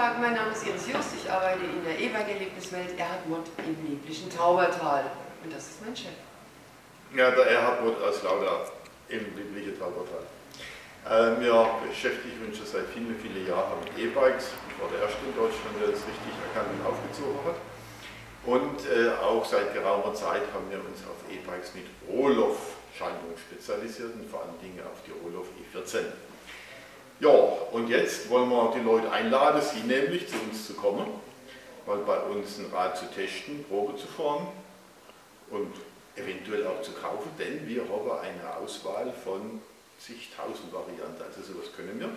Tag, mein Name ist Jens Just, ich arbeite in der E-Bike-Erlebniswelt Erhard Mott im lieblichen Taubertal. Und das ist mein Chef. Ja, der Erhard Mott aus Lauda im lieblichen Taubertal. Wir beschäftigen uns schon seit vielen, vielen Jahren mit E-Bikes. Ich war der Erste in Deutschland, der das richtig erkannt und aufgezogen hat. Und auch seit geraumer Zeit haben wir uns auf E-Bikes mit Rohloff-Schaltung spezialisiert und vor allen Dingen auf die Rohloff E14. Ja, und jetzt wollen wir die Leute einladen, sie nämlich zu uns zu kommen, mal bei uns ein Rad zu testen, Probe zu fahren und eventuell auch zu kaufen, denn wir haben eine Auswahl von zigtausend Varianten, also sowas können wir.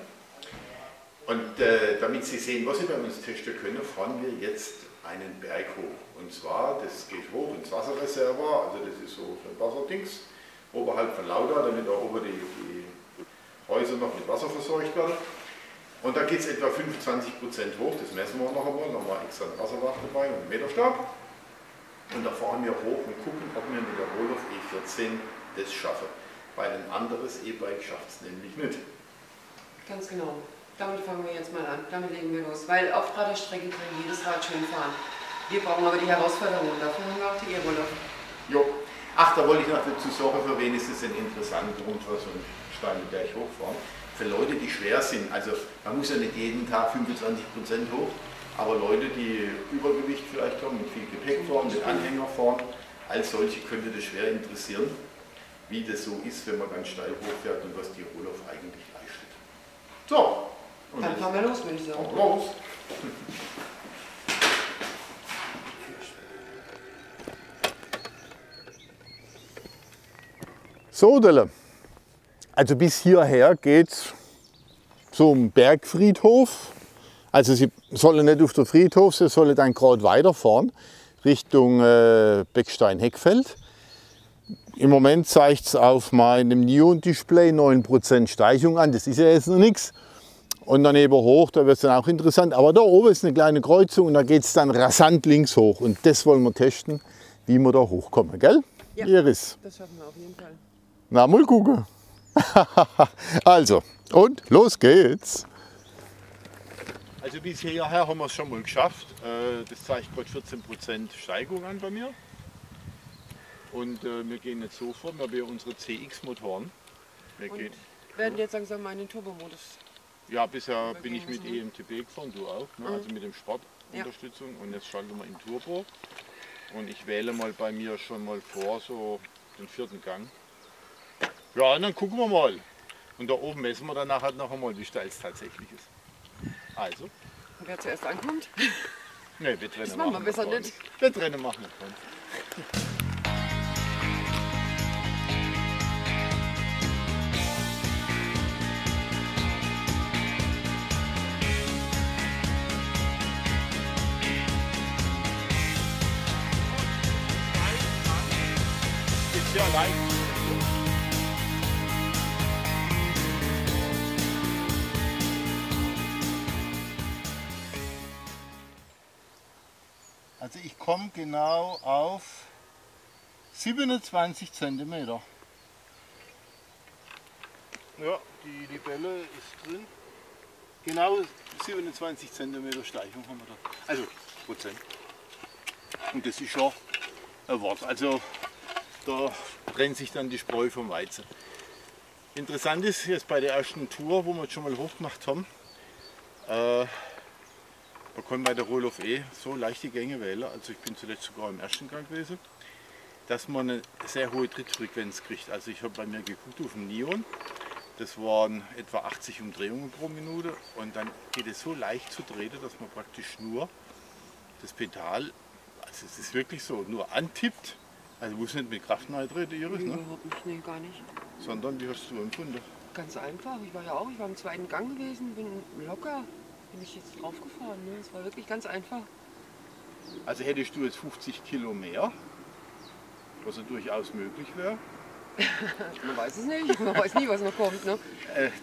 Und damit Sie sehen, was Sie bei uns testen können, fahren wir jetzt einen Berg hoch. Und zwar, das geht hoch ins Wasserreservoir, also das ist so ein Wasserdings, oberhalb von Lauda, damit auch über die Häuser noch mit Wasser versorgt werden. Und da geht es etwa 25% hoch, das messen wir noch einmal, nochmal extra ein Wasserwacht dabei und einen Meterstab. Und da fahren wir hoch und gucken, ob wir mit der Rohloff E14 das schaffen. Weil ein anderes E-Bike schafft es nämlich nicht. Ganz genau. Damit fangen wir jetzt mal an, damit legen wir los. Weil auf gerader Strecke kann jedes Rad schön fahren. Wir brauchen aber die Herausforderung, dafür haben wir auch die E-Roller. Jo. Ach, da wollte ich noch dazu sagen, für wen ist es denn interessant, runter so einen steilen Berg hochfahren? Für Leute, die schwer sind, also man muss ja nicht jeden Tag 25% hoch, aber Leute, die Übergewicht vielleicht haben, mit viel Gepäck fahren, mit Anhänger fahren, als solche könnte das schwer interessieren, wie das so ist, wenn man ganz steil hochfährt und was die Rohloff eigentlich leistet. So. Und dann fahren wir los, würde ich sagen. Los! So, Delle. Also bis hierher geht's zum Bergfriedhof. Also Sie sollen nicht auf den Friedhof, Sie sollen dann gerade weiterfahren Richtung Beckstein-Heckfeld. Im Moment zeigt es auf meinem Neon-Display 9% Steigung an. Das ist ja jetzt noch nichts. Und daneben hoch, da wird es dann auch interessant. Aber da oben ist eine kleine Kreuzung und da geht es dann rasant links hoch. Und das wollen wir testen, wie wir da hochkommen, gell? Ja, Iris? Das schaffen wir auf jeden Fall. Na, mal gucken. Also, und los geht's. Also bis hierher haben wir es schon mal geschafft. Das zeigt gerade 14% Steigung an bei mir. Und wir gehen jetzt so vor, wir haben hier unsere CX-Motoren. Wir werden jetzt langsam mal in den Turbomodus. Ja, bisher bin ich mit EMTB gefahren, du auch, ne? Also mit dem Sportunterstützung. Ja. Und jetzt schalten wir in Turbo. Und ich wähle mal bei mir schon mal vor, so den 4. Gang. Ja, und dann gucken wir mal. Und da oben messen wir danach halt noch einmal, wie steil es tatsächlich ist. Also. Und wer zuerst ankommt? Ne, wir trennen machen wir besser nicht. Wir trennen machen wir. Ja, nein. Also ich komme genau auf 27 cm. Ja, die Libelle ist drin. Genau 27 cm Steigung haben wir da. Also Prozent. Und das ist schon ein Wort. Also da trennt sich dann die Spreu vom Weizen. Interessant ist jetzt bei der ersten Tour, wo wir jetzt schon mal hochgemacht haben, man kann bei der Rohloff E so leicht die Gänge wählen, also ich bin zuletzt sogar im ersten Gang gewesen, dass man eine sehr hohe Trittfrequenz kriegt. Also ich habe bei mir geguckt auf dem Neon, das waren etwa 80 Umdrehungen pro Minute und dann geht es so leicht zu treten, dass man praktisch nur das Pedal, also es ist wirklich so, nur antippt. Also muss nicht mit Kraft reintreten, Iris, ne? Überhaupt nicht, nee, gar nicht. Sondern, wie hast du empfunden? Ganz einfach, ich war ja auch, ich war im 2. Gang gewesen, bin locker, bin ich jetzt draufgefahren, ne? Es war wirklich ganz einfach. Also hättest du jetzt 50 Kilo mehr, was ja durchaus möglich wäre. Man weiß es nicht, man weiß nie, was noch kommt, ne?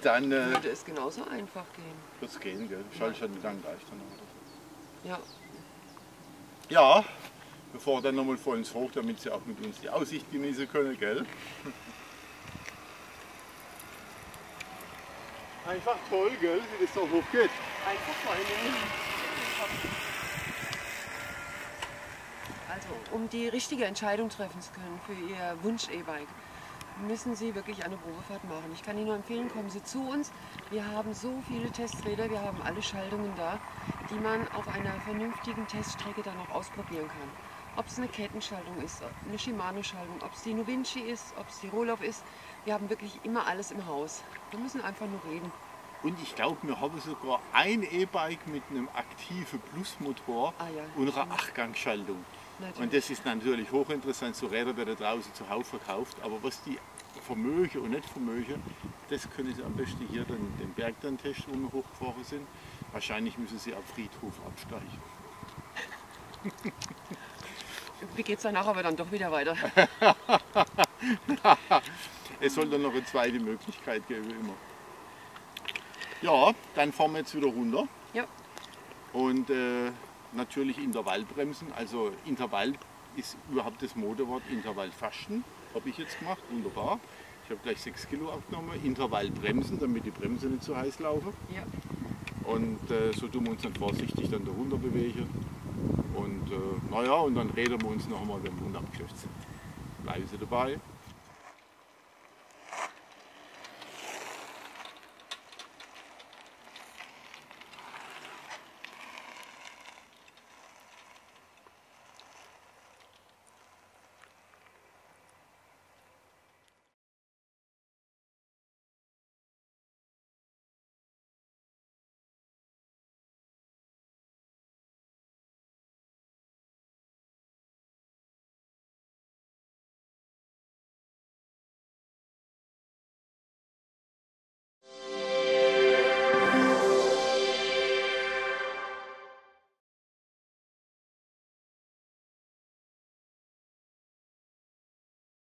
Dann würde es genauso einfach gehen. Wird es gehen, gell? Schaltest halt mit Gang leichter noch. Ja. Ja. Wir fahren dann nochmal vor uns hoch, damit Sie auch mit uns die Aussicht genießen können, gell? Einfach toll, gell, wie das da hochgeht. Also, um die richtige Entscheidung treffen zu können für Ihr Wunsch-E-Bike, müssen Sie wirklich eine Probefahrt machen. Ich kann Ihnen nur empfehlen, kommen Sie zu uns. Wir haben so viele Testräder, wir haben alle Schaltungen da, die man auf einer vernünftigen Teststrecke dann auch ausprobieren kann. Ob es eine Kettenschaltung ist, eine Shimano-Schaltung, ob es die Novinci ist, ob es die Rohloff ist. Wir haben wirklich immer alles im Haus. Wir müssen einfach nur reden. Und ich glaube, wir haben sogar ein E-Bike mit einem aktiven Plusmotor und einer 8-Gang-Schaltung. Und das ist natürlich hochinteressant, so Räder werden draußen zuhauf verkauft, aber was die vermögen und nicht vermögen, das können Sie am besten hier dann den Berg dann testen, wo wir hochgefahren sind. Wahrscheinlich müssen Sie am Friedhof absteigen. Wie geht es danach aber dann doch wieder weiter? Es soll dann noch eine zweite Möglichkeit geben, immer. Ja, dann fahren wir jetzt wieder runter. Ja. Und natürlich Intervallbremsen. Also Intervall ist überhaupt das Modewort. Intervallfasten habe ich jetzt gemacht. Wunderbar. Ich habe gleich 6 Kilo abgenommen. Intervallbremsen, damit die Bremse nicht zu heiß laufen. Ja. Und so tun wir uns dann vorsichtig dann da runter bewegen. Und naja, und dann reden wir uns nochmal, wenn wir unten abgeschöpft sind. Bleiben Sie dabei.